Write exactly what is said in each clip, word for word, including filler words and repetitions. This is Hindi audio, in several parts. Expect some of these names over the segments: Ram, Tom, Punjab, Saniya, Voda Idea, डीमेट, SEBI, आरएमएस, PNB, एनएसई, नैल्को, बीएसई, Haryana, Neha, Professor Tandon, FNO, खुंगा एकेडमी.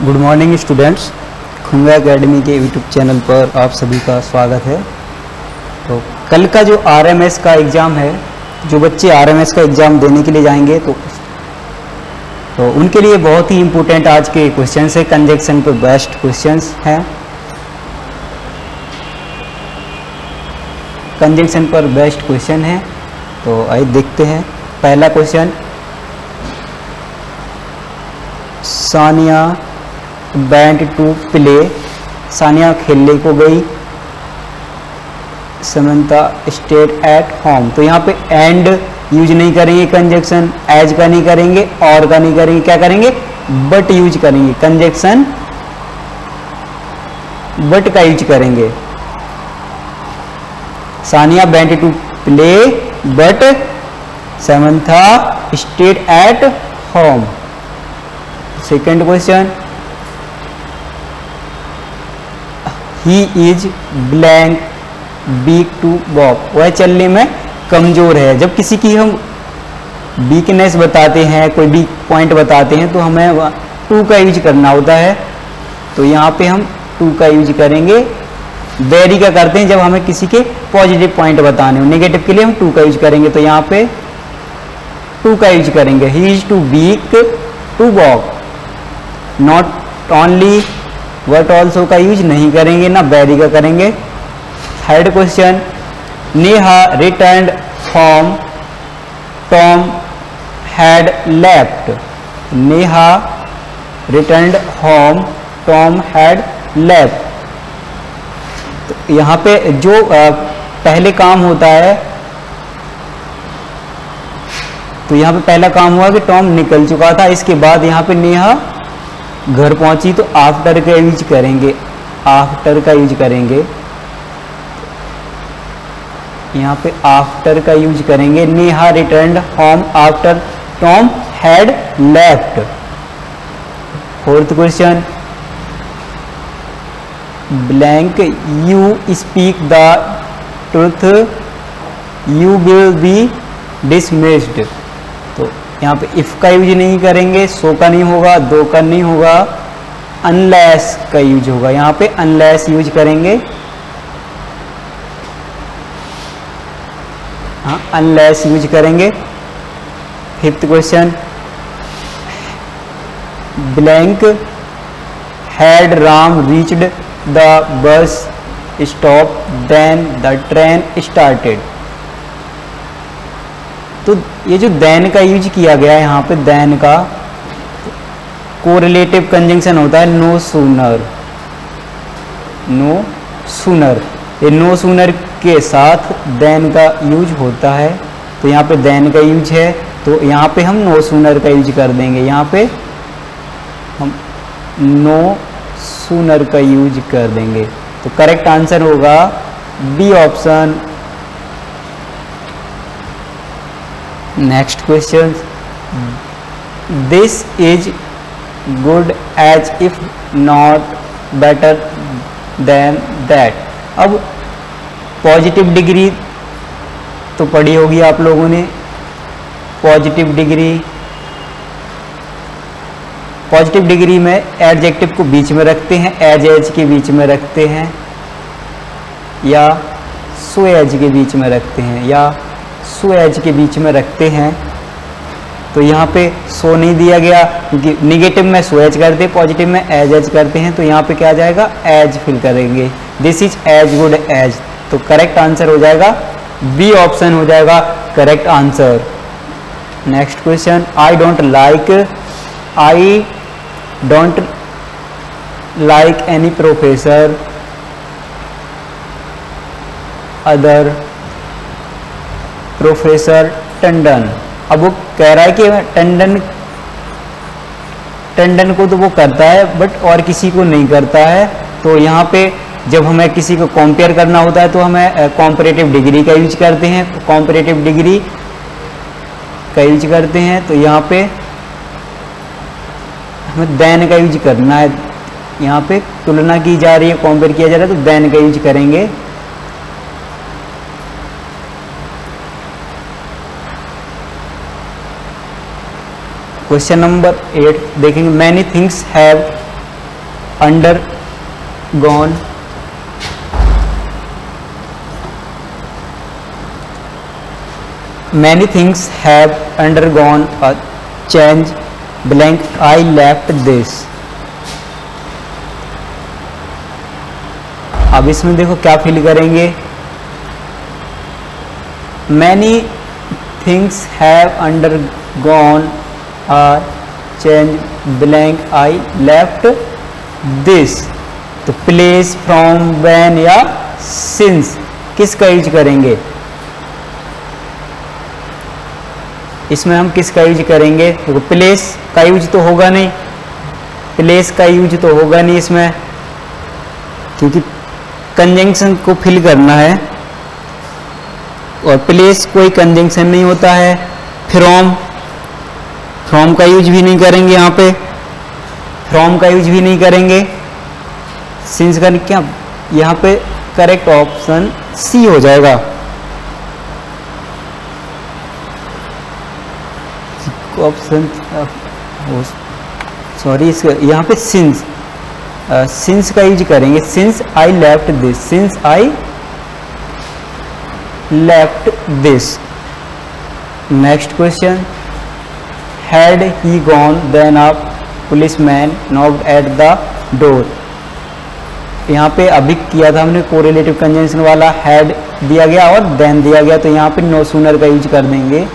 Good morning students, खुंगा एकेडमी के यूट्यूब चैनल पर आप सभी का स्वागत है। तो कल का जो आरएमएस का एग्ज़ाम है, जो बच्चे आरएमएस का एग्ज़ाम देने के लिए जाएंगे तो तो उनके लिए बहुत ही इम्पोर्टेंट आज के क्वेश्चन है। कंजक्शन पर बेस्ट क्वेश्चन हैं, कंजक्शन पर बेस्ट क्वेश्चन है। तो आइए देखते हैं। पहला question, Sania went to play. Sania खेलने को गई। Samantha stayed at home. तो यहाँ पे एंड यूज नहीं करेंगे, कंजक्शन एज का नहीं करेंगे, और का नहीं करेंगे, क्या करेंगे? बट यूज करेंगे। कंजक्शन बट का यूज करेंगे। Sania went to play but Samantha stayed at home. Second question, he is blank weak to walk. वह चलने में कमजोर है। जब किसी की हम वीकनेस बताते हैं, कोई वीक पॉइंट बताते हैं, तो हमें टू का यूज करना होता है। तो यहाँ पे हम टू का यूज करेंगे। वेरी का करते हैं जब हमें किसी के पॉजिटिव पॉइंट बताने हो, नेगेटिव के लिए हम टू का यूज करेंगे। तो यहाँ पे टू का यूज करेंगे। He is too weak to walk. Not only but also का यूज नहीं करेंगे, ना वेरी का करेंगे। Third question, Neha returned from Tom had left. Neha returned from Tom had left. तो यहाँ पे जो पहले काम होता है, तो यहाँ पे पहला काम हुआ कि टॉम निकल चुका था। इसके बाद यहाँ पे नेहा घर पहुंची, तो आफ्टर का यूज करेंगे। आफ्टर का यूज करेंगे यहाँ पे आफ्टर का यूज करेंगे। Neha returned home after Tom had left. Fourth question, blank you speak the truth you will be dismissed. तो यहाँ पे इफ का यूज नहीं करेंगे, सो का नहीं होगा, दो का नहीं होगा, अनलेस का यूज होगा। यहाँ पे अनलेस यूज करेंगे। हाँ, अनलेस यूज करेंगे। Fifth question, blank had Ram reached the bus stop then the train started. तो ये जो देन का यूज किया गया है, यहाँ पे देन का कोरिलेटिव कंजंक्शन होता है नो सूनर। नो सूनर, ये नो सूनर के साथ देन का यूज होता है। तो यहाँ पे देन का यूज है, तो यहाँ पे हम नो सूनर का यूज कर देंगे। यहाँ पे हम नो सूनर का यूज कर देंगे। तो करेक्ट आंसर होगा B option. Next question, this is good as if not better than that. अब पॉजिटिव डिग्री तो पढ़ी होगी आप लोगों ने। पॉजिटिव डिग्री, पॉजिटिव डिग्री में एडजेक्टिव को बीच में रखते हैं, एज एज के बीच में रखते हैं, या सो एज के बीच में रखते हैं, या सो एज के बीच में रखते हैं। तो यहाँ पे सो नहीं दिया गया क्योंकि निगेटिव में सो एज करते, पॉजिटिव में एज एज करते हैं। तो यहाँ पे क्या आ जाएगा? एज फिल करेंगे। This is as good as. तो करेक्ट आंसर हो जाएगा बी ऑप्शन हो जाएगा correct answer. Next question, I don't like I don't like any professor other professor Tandon. अब वो कह रहा है कि टंडन टंडन को तो वो करता है बट और किसी को नहीं करता है। तो यहाँ पे जब हमें किसी को कंपेयर करना होता है तो हमें कॉम्परेटिव डिग्री का यूज करते हैं। कॉम्परेटिव डिग्री का यूज करते हैं। तो यहाँ पे हमें देन का यूज करना है। यहाँ पे तुलना की जा रही है, कंपेयर किया जा रहा है, तो देन का यूज करेंगे। क्वेश्चन नंबर एट देखेंगे, many things have undergone many things have undergone a change blank I left this. अब इसमें देखो क्या फिल करेंगे, many things have undergone a change blank I left this. तो प्लेस फ्रॉम वैन या सिंस किसका यूज करेंगे, इसमें हम किसका यूज करेंगे? देखो प्लेस का यूज तो होगा नहीं, प्लेस का यूज तो होगा नहीं इसमें क्योंकि कंजंक्शन को फिल करना है और प्लेस कोई कंजंक्शन नहीं होता है। फ्रॉम फ्रॉम का यूज भी नहीं करेंगे, यहाँ पे फ्रॉम का यूज भी नहीं करेंगे। सिंस का क्या, यहाँ पे करेक्ट ऑप्शन सी हो जाएगा। ऑप्शन सॉरी यहाँ पे सिंस सिंस का यूज करेंगे, since I left this, since I left this. Next question, had he gone then a policeman knocked at the door. यहाँ पे अभी किया था हमने कोरिलेटिव कंजंक्शन वाला, हैड दिया गया और देन दिया गया, तो यहाँ पे नो सूनर का यूज कर देंगे,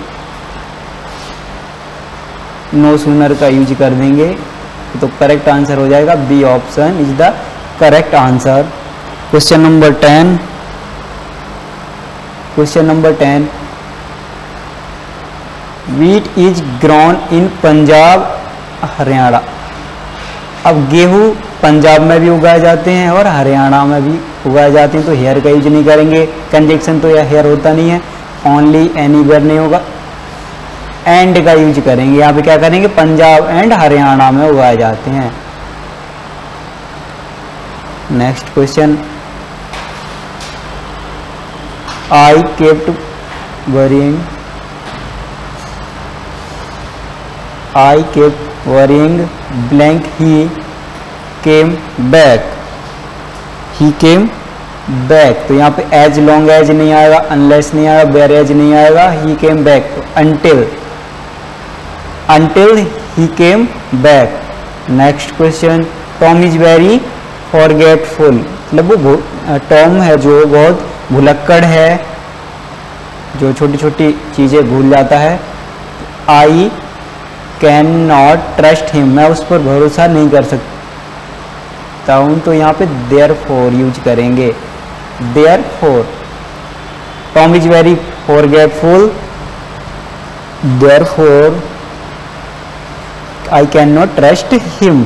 नो सूनर का यूज कर देंगे तो करेक्ट आंसर हो जाएगा B option is the correct answer. Question number ten, question number ten, wheat is grown in Punjab Haryana. अब गेहूँ पंजाब में भी उगाए जाते हैं और हरियाणा में भी उगाए जाते हैं, तो हेयर का यूज नहीं करेंगे, कंजंक्शन तो यह हेयर होता नहीं है, ओनली एनीवेयर नहीं होगा, एंड का यूज करेंगे। यहाँ पे क्या करेंगे, पंजाब एंड हरियाणा में उगाए जाते हैं। Next question, I kept worrying I kept worrying blank he came back, he came back। तो यहाँ पे as long as नहीं आएगा, unless नहीं आएगा, whereas नहीं आएगा, he came back until, until he came back। Next question, Tom is very forgetful, मतलब वो टॉम है जो बहुत भुलक्कड़ है, जो छोटी छोटी चीज़ें भूल जाता है। I can not trust him, मैं उस पर भरोसा नहीं कर सकता हूँ, तो यहाँ पे देयर फोर यूज करेंगे, therefore. Tom is very forgetful, therefore I can not trust him.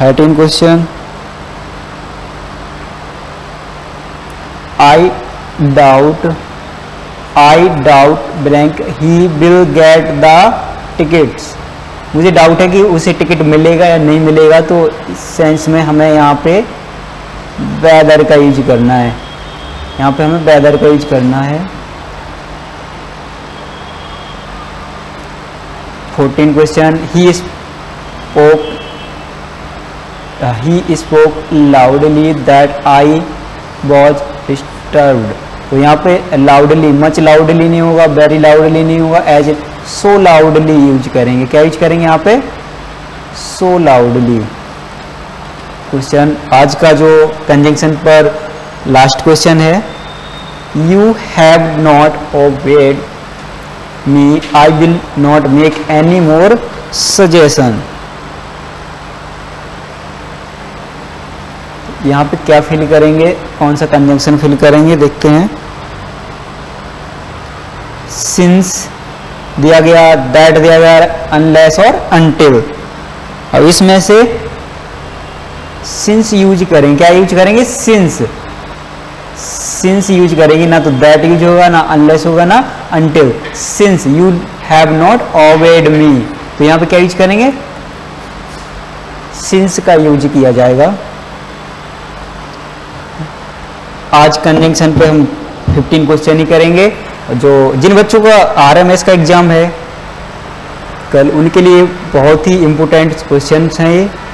Thirteen question, I doubt I doubt blank he will get the tickets. मुझे डाउट है कि उसे टिकट मिलेगा या नहीं मिलेगा, तो इस सेंस में हमें यहाँ पे वेदर का यूज करना है, यहाँ पे हमें वेदर का यूज करना है। Fourteen question, he spoke he spoke loudly that I was disturbed. तो यहाँ पे लाउडली, मच लाउडली नहीं होगा, वेरी लाउडली नहीं होगा, एज सो लाउडली यूज करेंगे। क्या यूज करेंगे यहाँ पे, सो लाउडली। क्वेश्चन आज का जो कंजंक्शन पर लास्ट क्वेश्चन है, you have not obeyed me I will not make any more suggestion. यहाँ पे क्या फिल करेंगे, कौन सा कंजंक्शन फिल करेंगे देखते हैं। सिंस दिया गया, दैट दिया गया, अनलेस और अनटिल। अब इसमें से सिंस यूज करेंगे, क्या यूज करेंगे, सिंस, सिंस यूज करेंगे, ना तो दैट यूज होगा, ना अनलेस होगा, ना until. Since you have not obeyed me, तो यहाँ पे क्या यूज करेंगे, सिंस का यूज किया जाएगा। आज कंजंक्शन पे हम पंद्रह क्वेश्चन ही करेंगे। जो जिन बच्चों का आरएमएस का एग्जाम है, आजकल उनके लिए बहुत ही इम्पोर्टेंट क्वेश्चंस हैं ये।